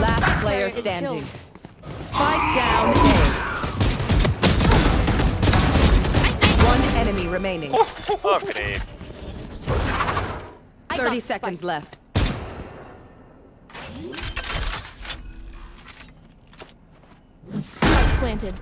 Last player standing. Spike down A. One enemy remaining. Oh, great. 30 seconds left. Planted.